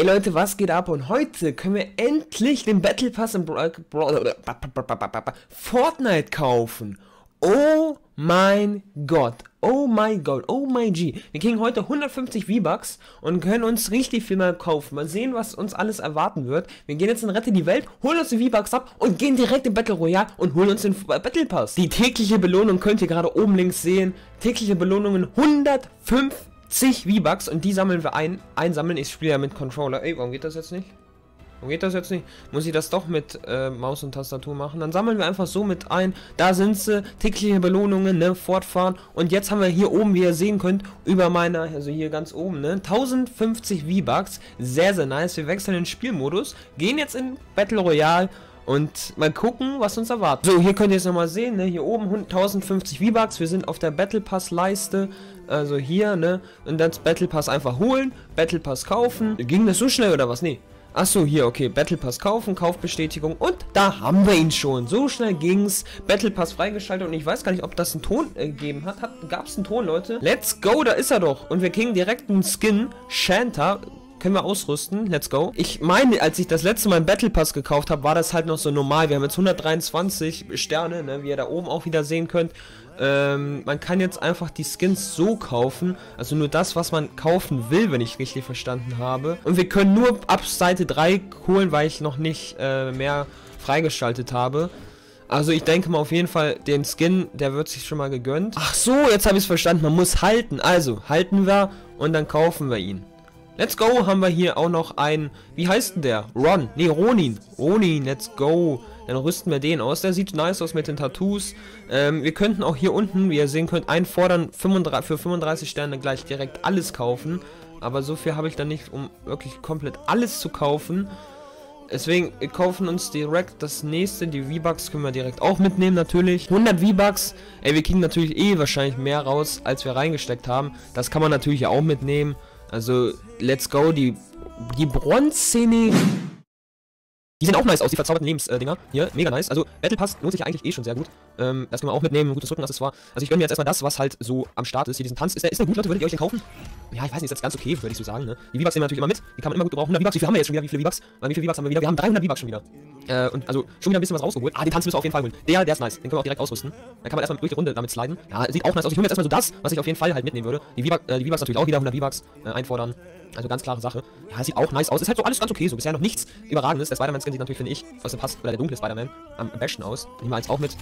Hey Leute, was geht ab? Und heute können wir endlich den Battle Pass im Fortnite kaufen. Oh mein Gott, oh mein Gott, oh mein G. Wir kriegen heute 150 V-Bucks und können uns richtig viel mehr kaufen. Mal sehen, was uns alles erwarten wird. Wir gehen jetzt in Rette die Welt, holen uns die V-Bucks ab und gehen direkt in Battle Royale und holen uns den Battle Pass. Die tägliche Belohnung könnt ihr gerade oben links sehen. Tägliche Belohnungen 150 V-Bucks und die sammeln wir ein. Einsammeln, ich spiele ja mit Controller. Ey, warum geht das jetzt nicht? Warum geht das jetzt nicht? Muss ich das doch mit Maus und Tastatur machen? Dann sammeln wir einfach so mit ein. Da sind sie, tägliche Belohnungen, ne? Fortfahren. Und jetzt haben wir hier oben, wie ihr sehen könnt, über meiner, also hier ganz oben, ne? 1050 V-Bucks. Sehr, sehr nice. Wir wechseln den Spielmodus, gehen jetzt in Battle Royale. Und mal gucken, was uns erwartet. So, hier könnt ihr es nochmal sehen, ne? Hier oben 1050 V-Bucks. Wir sind auf der Battle Pass Leiste. Also hier, ne? Und dann Battle Pass einfach holen. Battle Pass kaufen. Ging das so schnell oder was? Nee. Achso, hier, okay. Battle Pass kaufen, Kaufbestätigung. Und da haben wir ihn schon. So schnell ging's. Battle Pass freigeschaltet. Und ich weiß gar nicht, ob das einen Ton gegeben hat. Gab's einen Ton, Leute? Let's go, da ist er doch. Und wir kriegen direkt einen Skin. Shanta. Können wir ausrüsten? Let's go. Ich meine, als ich das letzte Mal einen Battle Pass gekauft habe, war das halt noch so normal. Wir haben jetzt 123 Sterne, ne, wie ihr da oben auch wieder sehen könnt. Man kann jetzt einfach die Skins so kaufen. Also nur das, was man kaufen will, wenn ich richtig verstanden habe. Und wir können nur ab Seite 3 holen, weil ich noch nicht mehr freigeschaltet habe. Also ich denke mal auf jeden Fall, den Skin, der wird sich schon mal gegönnt. Ach so, jetzt habe ich es verstanden. Man muss halten. Also, halten wir und dann kaufen wir ihn. Let's go, haben wir hier auch noch einen, wie heißt denn der? Ronin. Ronin, let's go. Dann rüsten wir den aus. Der sieht nice aus mit den Tattoos. Wir könnten auch hier unten, wie ihr sehen könnt, einfordern, für 35 Sterne gleich direkt alles kaufen. Aber so viel habe ich dann nicht, um wirklich komplett alles zu kaufen. Deswegen, wir kaufen uns direkt das nächste. Die V-Bucks können wir direkt auch mitnehmen, natürlich. 100 V-Bucks. Ey, wir kriegen natürlich wahrscheinlich mehr raus, als wir reingesteckt haben. Das kann man natürlich auch mitnehmen. Also, let's go, die Bronzene. Die sehen auch nice aus, die verzauberten Lebensdinger. Hier, mega nice. Also, Battle Pass lohnt sich eigentlich schon sehr gut. Das können wir auch mitnehmen, ein gutes Rückenaccessoire. Also, ich gönne mir jetzt erstmal das, was halt so am Start ist. Hier, diesen Tanz. Ist der gut, Leute? Würdet ihr euch den kaufen? Ja, ich weiß nicht, ist jetzt ganz okay, würde ich so sagen, ne? Die V-Bucks nehmen wir natürlich immer mit. Die kann man immer gut gebrauchen. 100 V-Bucks, wie viel haben wir jetzt schon wieder? Wie viele V-Bucks? Wie viele V-Bucks haben wir wieder? Wir haben 300 V-Bucks schon wieder. Und also, schon wieder ein bisschen was rausgeholt. Ah, den Tanz müssen wir auf jeden Fall holen. Der ist nice. Den können wir auch direkt ausrüsten. Dann kann man erstmal durch die Runde damit sliden. Ja, sieht auch nice aus. Ich hole mir jetzt erstmal so das, was ich auf jeden Fall halt mitnehmen würde. Die V-Bucks natürlich auch wieder, 100 V-Bucks einfordern. Also ganz klare Sache. Ja, sieht auch nice aus. Ist halt so alles ganz okay. So bisher noch nichts Überragendes. Der Spider-Man-Skin sieht natürlich, finde ich, was der passt, oder der dunkle Spider-Man am besten aus. Nehmen wir als auch mit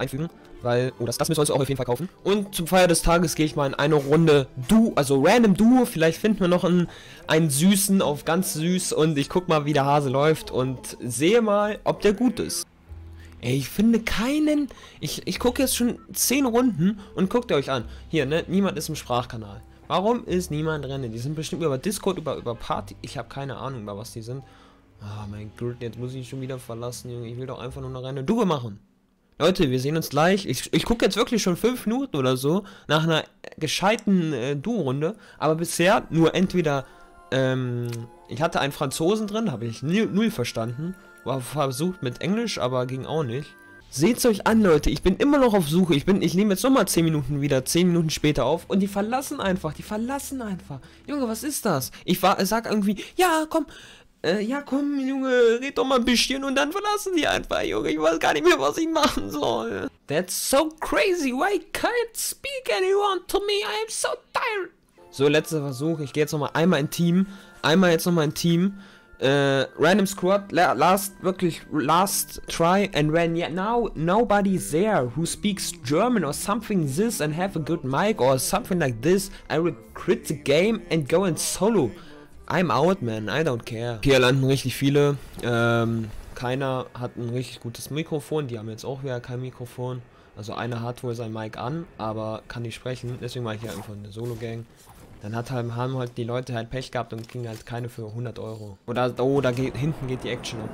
einfügen, weil, oh, das müssen wir uns auch auf jeden Fall kaufen. Und zum Feier des Tages gehe ich mal in eine Runde Duo, also Random Duo. Vielleicht finden wir noch einen Süßen auf ganz süß und ich guck mal, wie der Hase läuft und sehe mal, ob der gut ist. Ey, ich finde keinen. Ich gucke jetzt schon 10 Runden und guckt ihr euch an. Hier, ne, niemand ist im Sprachkanal. Warum ist niemand drin? Die sind bestimmt über Discord, über Party. Ich habe keine Ahnung, über was die sind. Oh mein Gott, jetzt muss ich schon wieder verlassen, Junge. Ich will doch einfach nur eine reine Duo machen. Leute, wir sehen uns gleich. Ich gucke jetzt wirklich schon 5 Minuten oder so nach einer gescheiten Duo-Runde. Aber bisher nur entweder, ich hatte einen Franzosen drin, habe ich null verstanden. War versucht mit Englisch, aber ging auch nicht. Seht's euch an, Leute, ich bin immer noch auf Suche. Ich nehme jetzt nochmal 10 Minuten wieder, 10 Minuten später auf und die verlassen einfach. Junge, was ist das? Ich sag irgendwie, ja komm, Junge, red doch mal ein bisschen und dann verlassen die einfach, Junge. Ich weiß gar nicht mehr, was ich machen soll. That's so crazy, why can't speak anyone to me? I'm so tired. So, letzter Versuch, ich gehe jetzt nochmal einmal in Team, Random squad, last try, and when now nobody's there who speaks German or something this and have a good mic or something like this, I will quit the game and go in solo. I'm out, man, I don't care. Hier landen richtig viele, keiner hat ein richtig gutes Mikrofon, die haben jetzt auch wieder kein Mikrofon, also einer hat wohl sein Mic an, aber kann nicht sprechen, deswegen mache ich hier einfach eine Solo-Gang. Dann haben halt die Leute halt Pech gehabt und kriegen halt keine für 100 Euro. Oder, oh, da geht, hinten geht die Action ab.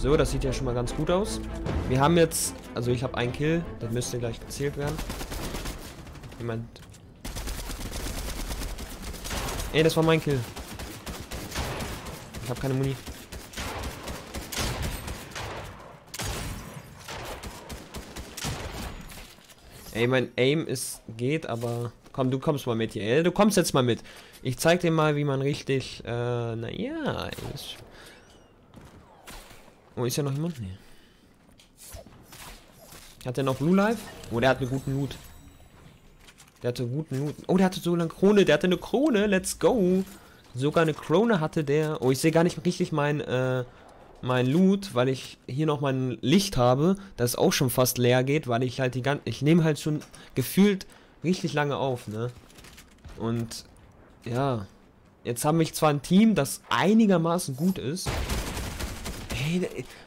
So, das sieht ja schon mal ganz gut aus. Wir haben jetzt, also ich habe einen Kill, das müsste gleich gezählt werden. Jemand. Ey, das war mein Kill. Ich habe keine Muni. Ey, mein Aim ist geht, aber komm, du kommst mal mit hier. Ey, du kommst jetzt mal mit. Ich zeig dir mal, wie man richtig, naja. Oh, ist ja noch jemand? Nee. Hat der noch Blue Life? Oh, der hat einen guten Loot. Der hatte guten Loot. Oh, der hatte so lange Krone. Der hatte eine Krone. Let's go. Sogar eine Krone hatte der. Oh, ich sehe gar nicht richtig mein Loot, weil ich hier noch mein Licht habe, das auch schon fast leer geht, weil ich halt die ganze... Ich nehme halt schon gefühlt richtig lange auf, ne? Und ja, jetzt habe ich zwar ein Team, das einigermaßen gut ist. Hey,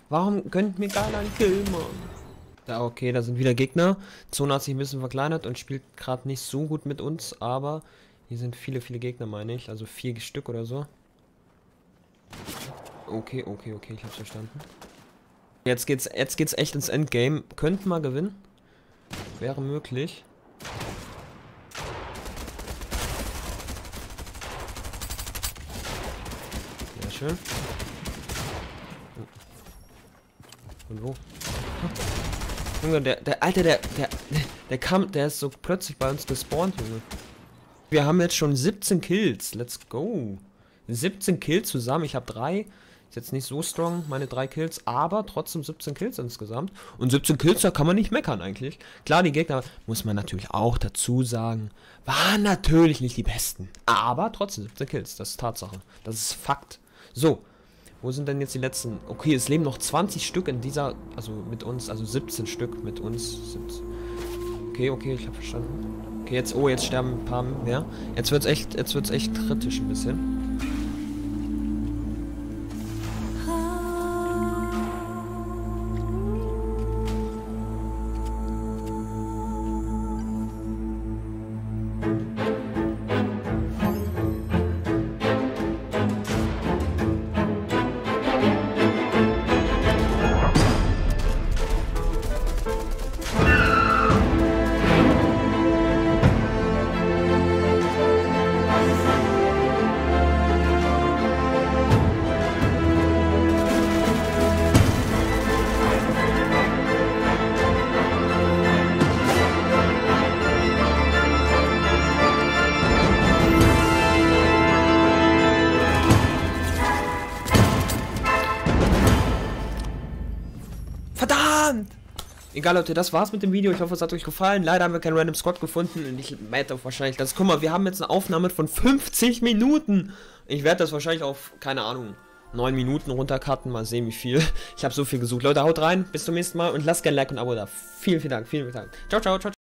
warum könnt mir gar keinen Kill machen? Ja, okay, da sind wieder Gegner. Zone hat sich ein bisschen verkleinert und spielt gerade nicht so gut mit uns, aber hier sind viele Gegner, meine ich. Also 4 Stück oder so. Okay, ich hab's verstanden. Jetzt geht's echt ins Endgame. Könnten wir gewinnen. Wäre möglich. Sehr schön. Und wo? Junge, der kam, der ist so plötzlich bei uns gespawnt, Junge. Wir haben jetzt schon 17 Kills. Let's go. 17 Kills zusammen. Ich habe 3. Ist jetzt nicht so strong, meine 3 Kills, aber trotzdem 17 Kills insgesamt. Und 17 Kills, da kann man nicht meckern eigentlich. Klar, die Gegner, muss man natürlich auch dazu sagen, waren natürlich nicht die besten. Aber trotzdem 17 Kills, das ist Tatsache. Das ist Fakt. So, wo sind denn jetzt die letzten? Okay, es leben noch 20 Stück in dieser, also mit uns, also 17 Stück mit uns. 17. Okay, ich habe verstanden. Okay, jetzt, oh, jetzt sterben ein paar mehr. Jetzt wird's echt kritisch ein bisschen. Egal Leute, das war's mit dem Video. Ich hoffe, es hat euch gefallen. Leider haben wir keinen Random Squad gefunden und ich werde auch wahrscheinlich das... Guck mal, wir haben jetzt eine Aufnahme von 50 Minuten. Ich werde das wahrscheinlich auf, keine Ahnung, 9 Minuten runtercutten. Mal sehen, wie viel. Ich habe so viel gesucht. Leute, haut rein. Bis zum nächsten Mal und lasst gerne ein Like und ein Abo da. Vielen Dank. Ciao.